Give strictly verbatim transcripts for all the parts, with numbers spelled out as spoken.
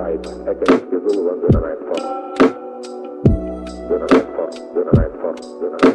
light against the Zulu and the night for the night for the night for the night for the night for the night.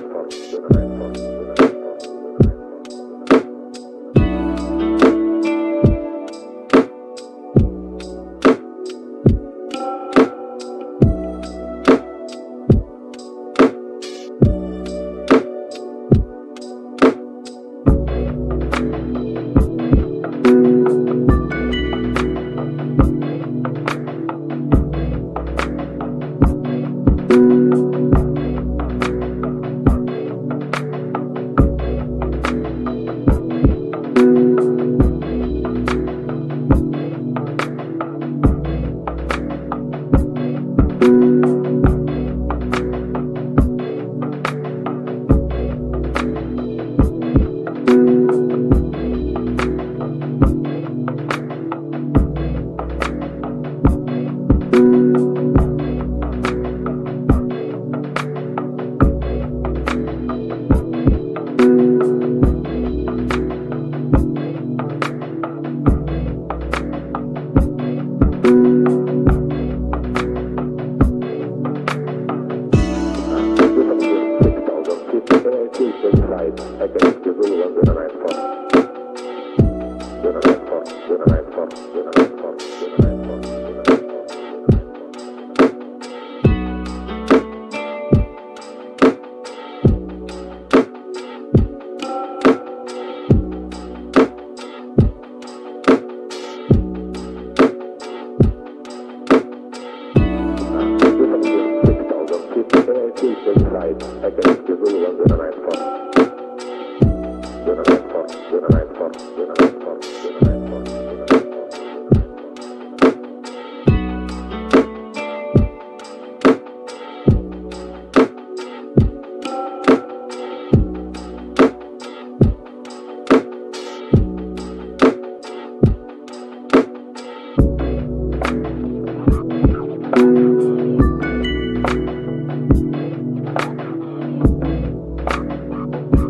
Thank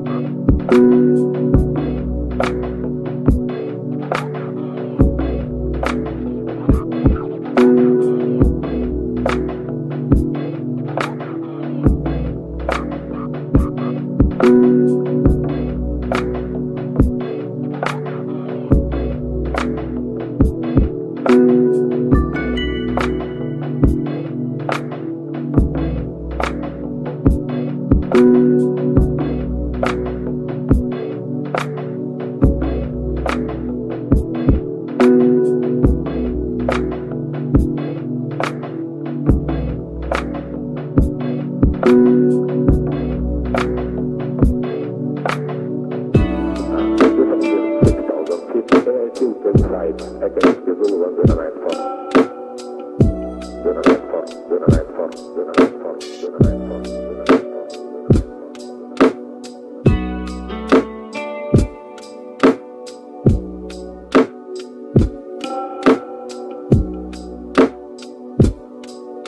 you.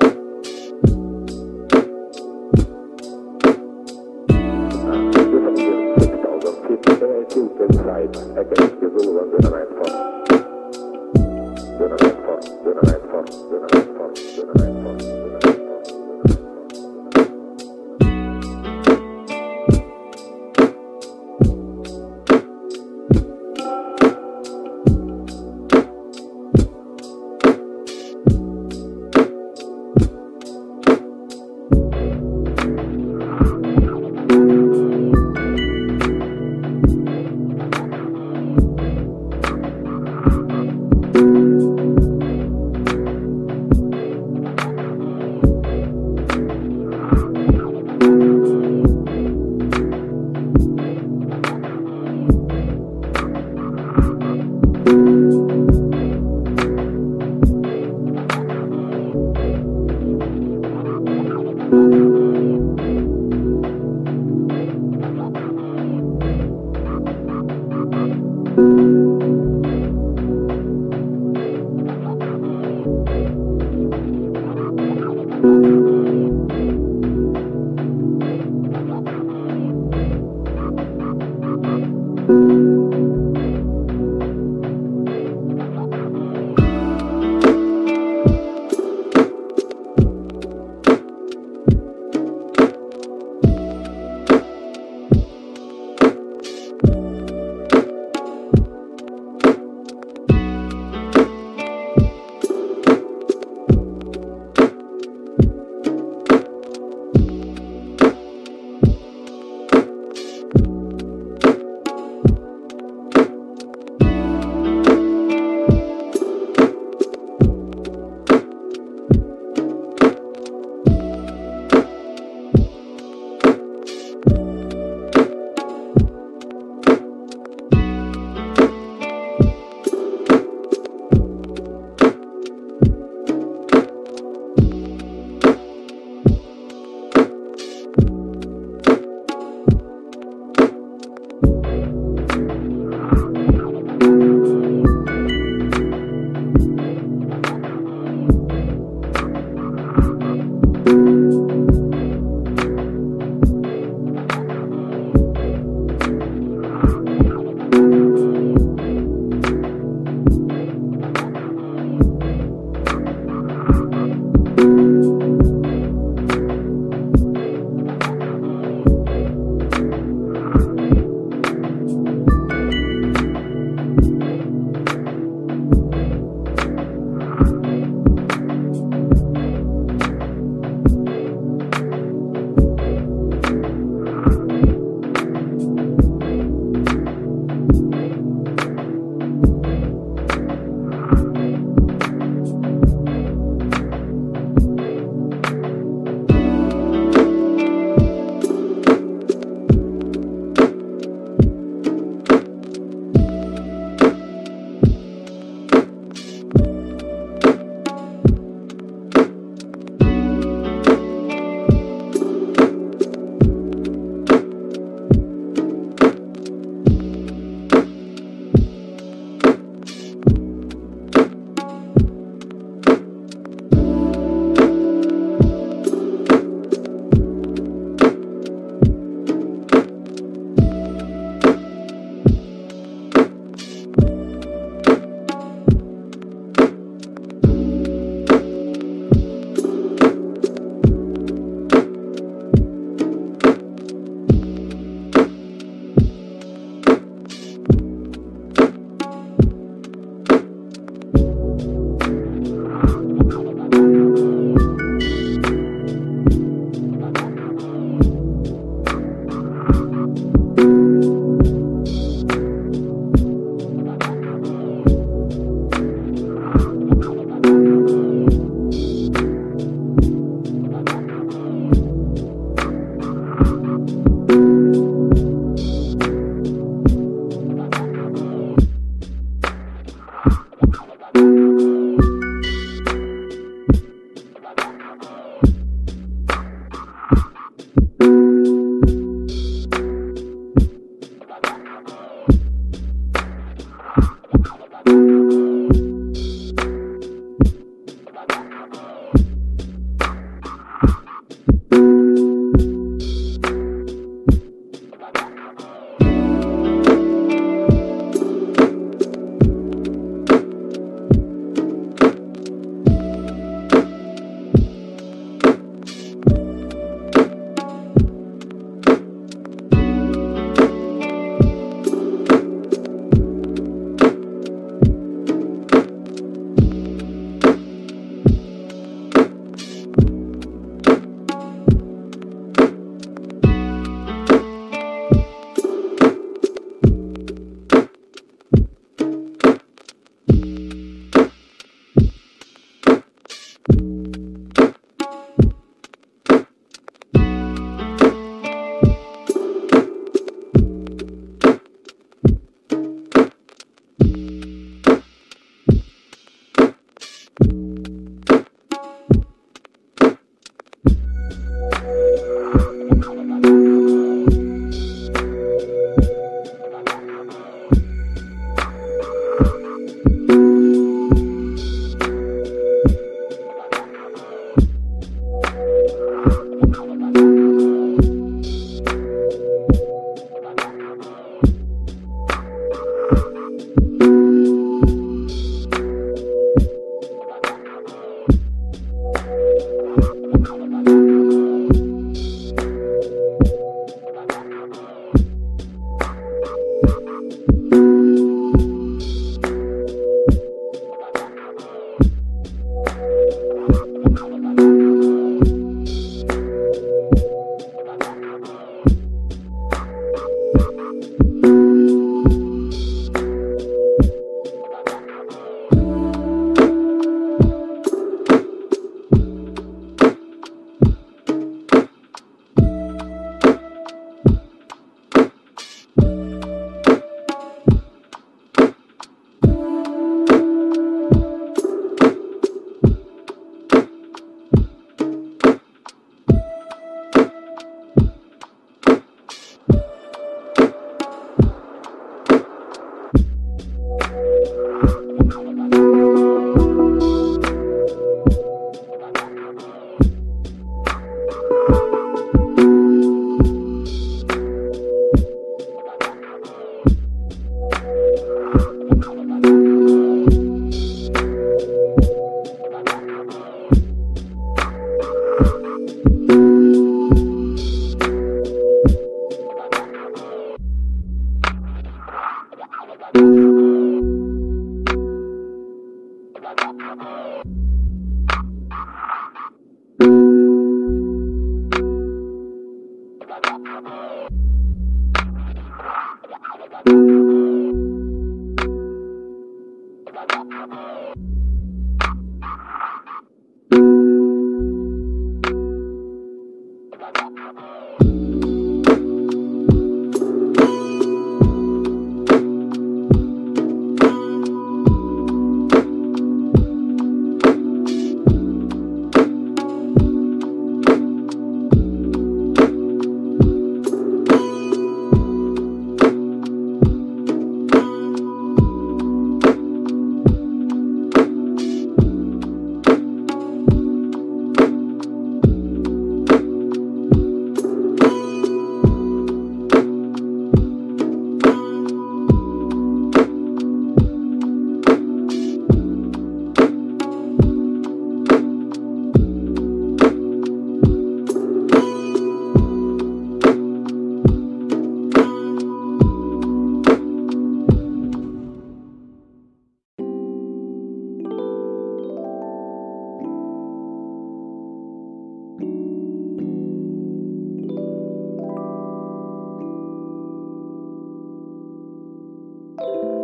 You